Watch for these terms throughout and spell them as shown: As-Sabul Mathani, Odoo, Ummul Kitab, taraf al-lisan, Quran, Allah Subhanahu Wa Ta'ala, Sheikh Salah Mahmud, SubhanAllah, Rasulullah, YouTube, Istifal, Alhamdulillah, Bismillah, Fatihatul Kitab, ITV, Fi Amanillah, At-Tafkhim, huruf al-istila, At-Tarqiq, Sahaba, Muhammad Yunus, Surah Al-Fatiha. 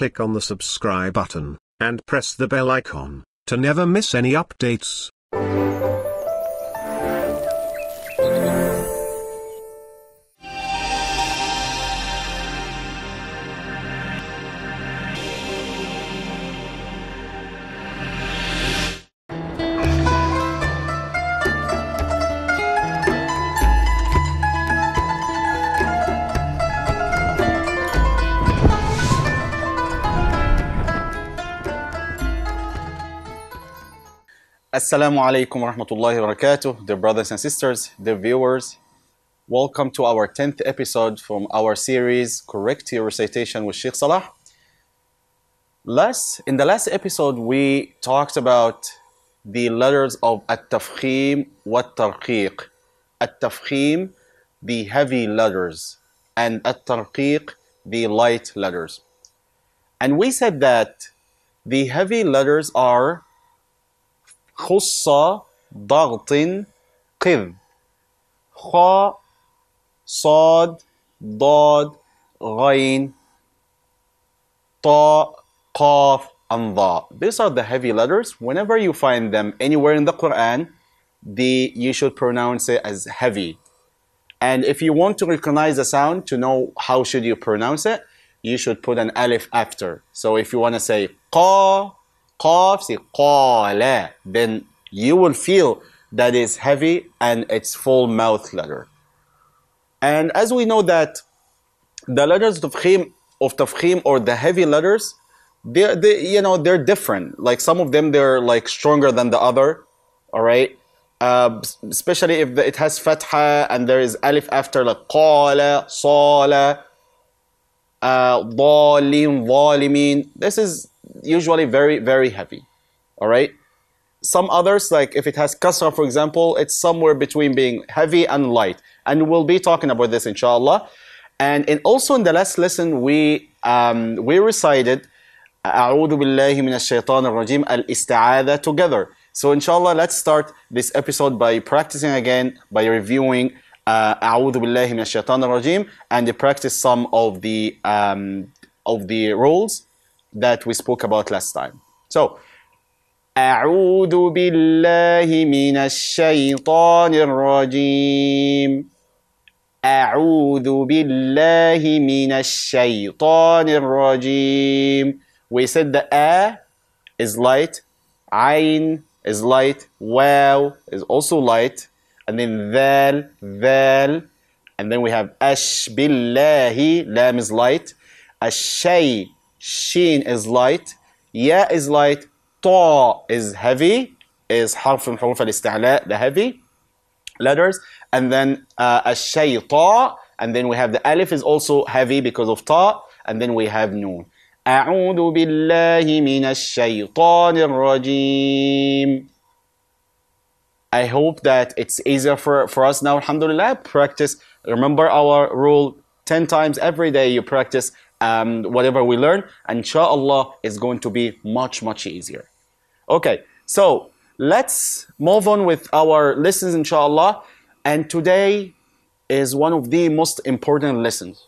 click on the subscribe button, and press the bell icon, to never miss any updates. Assalamu alaikum wa rahmatullahi wa barakatuh, dear brothers and sisters, dear viewers. Welcome to our 10th episode from our series, Correct Your Recitation with Sheikh Salah. In the last episode, we talked about the letters of At-Tafkhim wa At-Tarqiq. At-Tafkhim, the heavy letters, and At-Tarqiq, the light letters. And we said that the heavy letters are خص ضغط قذ خا صاد ضاد غين طا قاف and ضاء. These are the heavy letters. Whenever you find them anywhere in the Quran, you should pronounce it as heavy. And if you want to recognize the sound, to know how should you pronounce it, you should put an alif after. So if you want to say قا, then you will feel that it's heavy and it's full mouth letter. And as we know that the letters of tafkhim or the heavy letters, they're different. Like some of them, they're like stronger than the other. All right, especially if it has fatha and there is alif after, like qala, sala, dhalim, dhalimin. This is usually very, very heavy, all right? Some others, like if it has kasra, for example, it's somewhere between being heavy and light. And we'll be talking about this, inshallah. And also in the last lesson, we recited أعوذ بالله من الشيطان الرجيم الاستعاذة together. So inshallah, let's start this episode by practicing again, by reviewing أعوذ بالله من الشيطان الرجيم, and practice some of the rules that we spoke about last time. So, أعوذ بالله من الشيطان الرجيم. أعوذ بالله من الشيطان الرجيم. We said the A is light, عين is light, واو is also light, and then ذال, ذال, and then we have أش بالله, لام is light, الشيء, Sheen is light, Ya is light, Ta is heavy, is harf min huruf al-istila, the heavy letters, and then Ash-Shayta, and then we have the Alif is also heavy because of Ta, and then we have Noon. A'udhu billahi minash shaytanir rajim. I hope that it's easier for us now, alhamdulillah. Practice, remember our rule, 10 times every day you practice whatever we learn, inshallah, is going to be much, much easier. Okay, so let's move on with our lessons, inshallah. And today is one of the most important lessons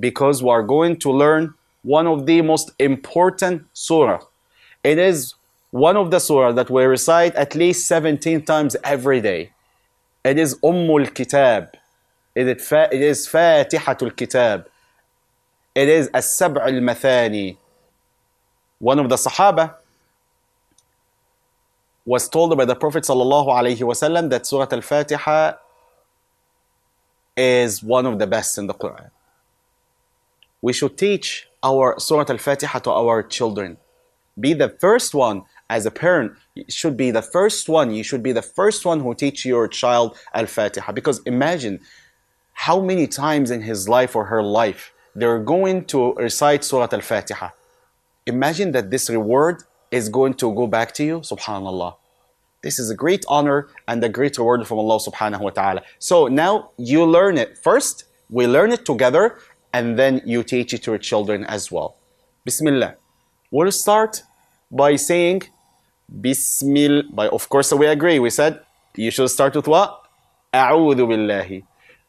because we are going to learn one of the most important surah. It is one of the surah that we recite at least 17 times every day. It is Ummul Kitab. It is Fatihatul Kitab. It is As-Sabul Mathani. One of the Sahaba was told by the Prophet ﷺ that Surah Al-Fatiha is one of the best in the Quran. We should teach our Surah Al-Fatiha to our children. Be the first one, as a parent, you should be the first one. You should be the first one who teach your child Al-Fatiha. Because imagine how many times in his life or her life they're going to recite Surah Al-Fatiha. Imagine that this reward is going to go back to you, SubhanAllah. This is a great honor and a great reward from Allah Subhanahu Wa Ta'ala. So now you learn it first, we learn it together, and then you teach it to your children as well. Bismillah. We'll start by saying, Bismillah. Of course, we agree. We said, you should start with what? A'udhu billahi.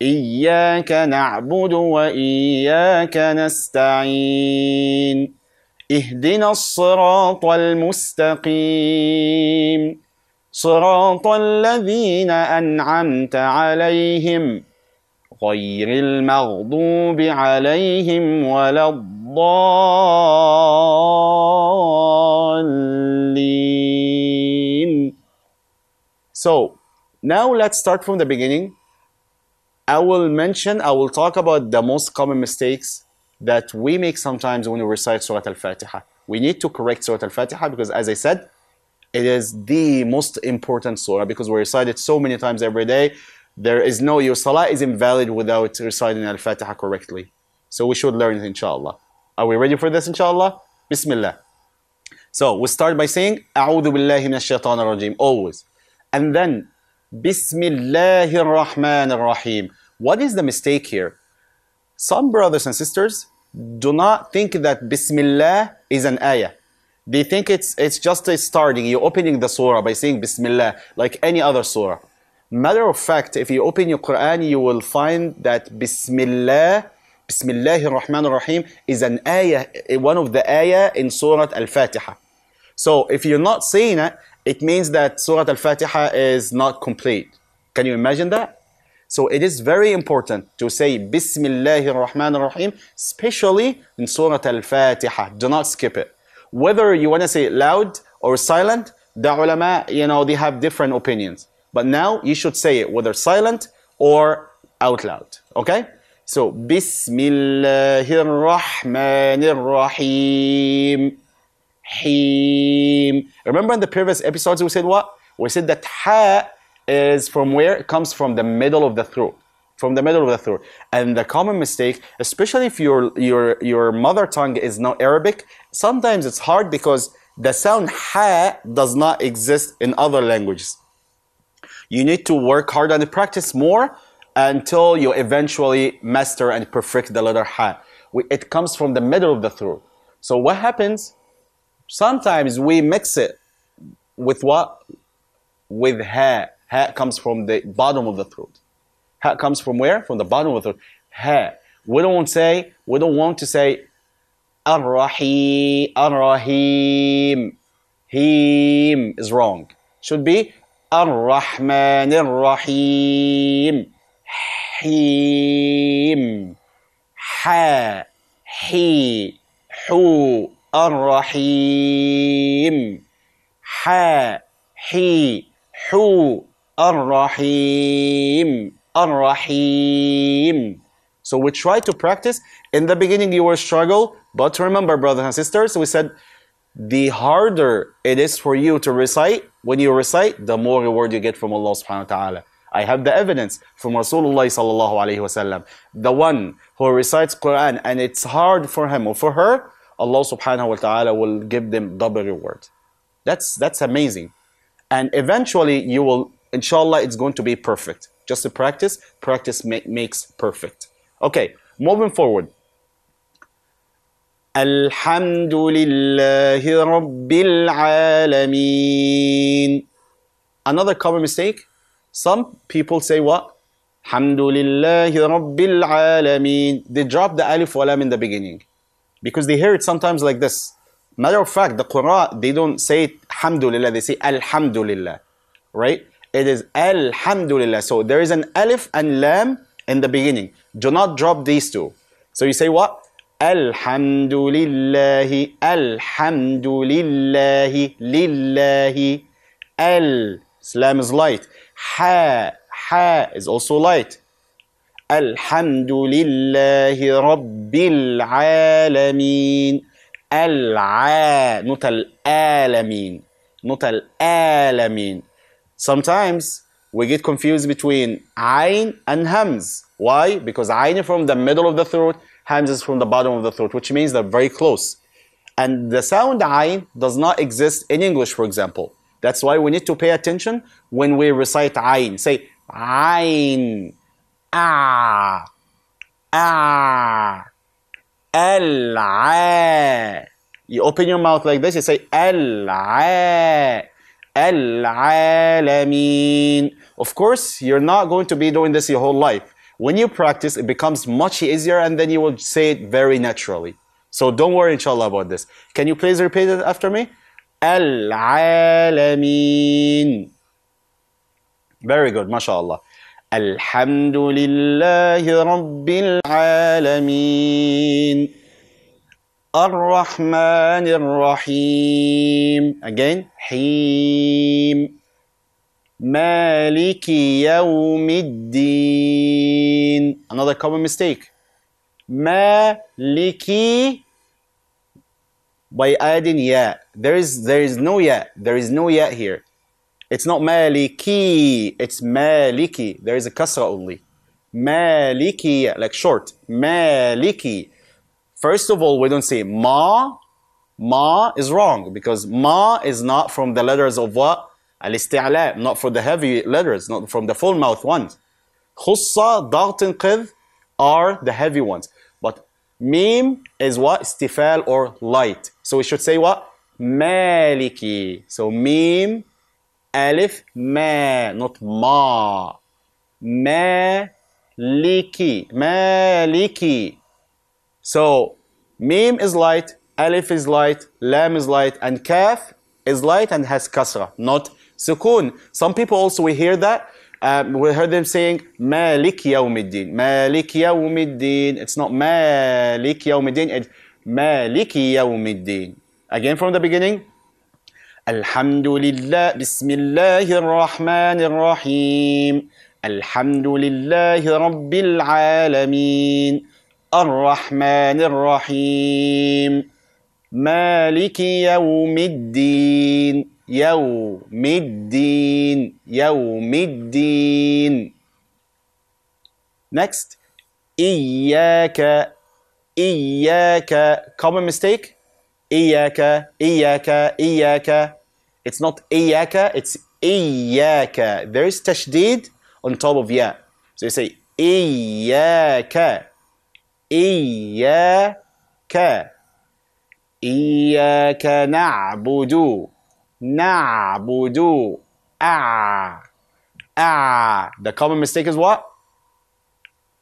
Iyyaka na'budu wa iyyaka nasta'in. اهدنا الصراط المستقيم صراط الذين أنعمت عليهم غير المغضوب عليهم ولا الضالين. So now let's start from the beginning. I will talk about the most common mistakes that we make sometimes when we recite Surah Al-Fatiha. We need to correct Surah Al-Fatiha because, as I said, it is the most important Surah because we recite it so many times every day. There is no, your Salah is invalid without reciting Al-Fatiha correctly. So we should learn it, inshallah. Are we ready for this, inshallah? Bismillah. So we start by saying, A'udhu billahi minash shaitanir rajim, always. And then, Bismillahir Rahmanir Rahim. What is the mistake here? Some brothers and sisters do not think that Bismillah is an ayah. They think it's just a starting. You're opening the surah by saying Bismillah, like any other surah. Matter of fact, if you open your Quran, you will find that Bismillah, Bismillahir Rahmanir Rahim, is an ayah, one of the ayah in Surah Al-Fatiha. So if you're not saying it, it means that Surah Al-Fatiha is not complete. Can you imagine that? So it is very important to say Bismillahir Rahmanir Rahim, especially in Surah Al-Fatiha. Do not skip it. Whether you want to say it loud or silent, the ulama, you know, they have different opinions. But now you should say it whether silent or out loud. Okay? So Bismillahir Rahmanir Rahim. Heem. Remember in the previous episodes we said what? We said that ha is from where? It comes from the middle of the throat. From the middle of the throat. And the common mistake, especially if your mother tongue is not Arabic, sometimes it's hard because the sound ha does not exist in other languages. You need to work hard and practice more until you eventually master and perfect the letter ha. It comes from the middle of the throat. So what happens? Sometimes we mix it with what? With ha. Ha comes from the bottom of the throat. Ha comes from where? From the bottom of the throat. Ha. We don't want to say Ar-Rahim, Ar-Rahim. Heem is wrong. Should be Ar-Rahmanir Rahim. Heem. Ha. He. Hu. Ar-Rahim. Ha. He. Hu. Ar-Rahim, Ar-Rahim. So we try to practice. In the beginning you will struggle, but remember, brothers and sisters, we said the harder it is for you to recite, when you recite, the more reward you get from Allah Subhanahu Wa Ta'ala. I have the evidence from Rasulullah Sallallahu Alaihi Wasallam. The one who recites Quran and it's hard for him or for her, Allah Subhanahu Wa Ta'ala will give them double reward. That's amazing. And eventually you will, inshallah, it's going to be perfect. Just to practice. Practice makes perfect. Okay, moving forward. Alhamdulillahi Rabbil Alameen. Another common mistake. Some people say what? Alhamdulillahi Rabbil Alameen. They drop the alif wa lam in the beginning. Because they hear it sometimes like this. Matter of fact, the Qur'an, they don't say Alhamdulillah, they say Alhamdulillah. Right? It is Alhamdulillah. So there is an alif and lam in the beginning. Do not drop these two. So you say what? Alhamdulillahi, Alhamdulillahi, Lillahi. Al, lam is light. Ha, ha is also light. Alhamdulillahi Rabbil Alameen. Al-a, not al-alameen. Not al-alameen. Sometimes we get confused between ayn and hams. Why? Because ayn is from the middle of the throat, hams is from the bottom of the throat, which means they're very close. And the sound ayn does not exist in English, for example. That's why we need to pay attention when we recite ayn. Say ayn, a, a, al, a. You open your mouth like this, you say al, a, al, alameen. Of course, you're not going to be doing this your whole life. When you practice, it becomes much easier, and then you will say it very naturally. So don't worry, inshallah, about this. Can you please repeat it after me? Al-Alameen. Very good, mashallah. Alhamdulillahi Rabbil Alameen. Ar-Rahmanir Rahim. Again, Heem. Maliki Yawmiddin. Another common mistake. Maliki by adding ya. There is no ya. There is no ya here. It's not maliki. It's maliki. There is a kasra only. Maliki, like short. Maliki. First of all, we don't say ma. Ma is wrong because ma is not from the letters of what? Al-istila, not from the heavy letters, not from the full mouth ones. Khussa, da'tin, qidh are the heavy ones. But meme is what? Istifal or light. So we should say what? Maliki. So meme, alif, ma, not ma. Maliki. Maliki. So meme is light, alif is light, lam is light, and kaf is light and has kasra, not sukun. Some people also, we hear that. We heard them saying Maliki Yawmiddin. Maliki Yawmiddin. It's not Maliki Yawmiddin. It's Maliki Yawmiddin. Again from the beginning. Alhamdulillah. Bismillahir Rahmanir Rahim. Alhamdulillahi Rabbil Alameen. Ar-Rahmanir Rahim. Maliki Yawmiddin. Yawmiddin, Yawmiddin. Next, Iyaka, Iyaka. Common mistake, Iyaka, Iyaka, Iyaka. It's not Iyaka, it's Iyaka. There is tashdeed on top of ya. So you say Iyaka, Iyaka, Iyaka na'budu. Na'budu. Ah. Ah. The common mistake is what?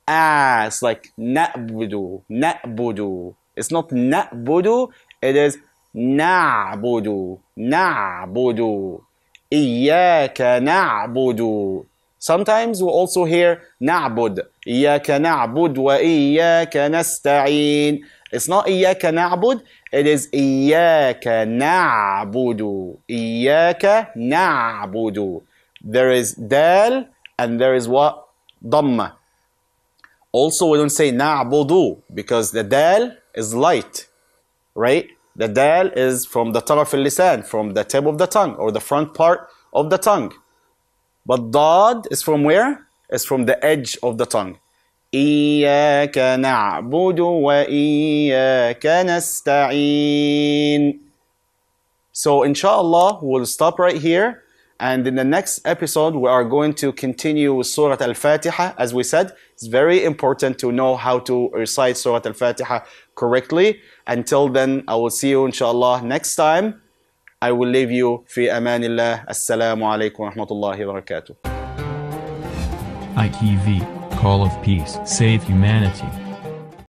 Ah. It's like na'budu. Na'budu. It's not na'budu. It is na'budu. Na'budu. Iyaka na'budu. Sometimes we also hear na'bud. Iyaka na'bud wa iyaka nasta'in. It's not Iyaka na'bud, it is Iyaka na'budu. Iyaka na'budu. There is dal and there is what? Dhamma. Also, we don't say na'budu because the dal is light, right? The dal is from the taraf al-lisan, from the tip of the tongue or the front part of the tongue. But dad is from where? It's from the edge of the tongue. Iyaka na'budu wa iyaka nasta'in. So inshallah, we'll stop right here. And in the next episode, we are going to continue with Surah Al-Fatiha. As we said, it's very important to know how to recite Surah Al-Fatiha correctly. Until then, I will see you inshallah next time. I will leave you. Fi Amanillah. Assalamu alaikum wa rahmatullahi wa barakatuh. ITV. Call of peace, save humanity.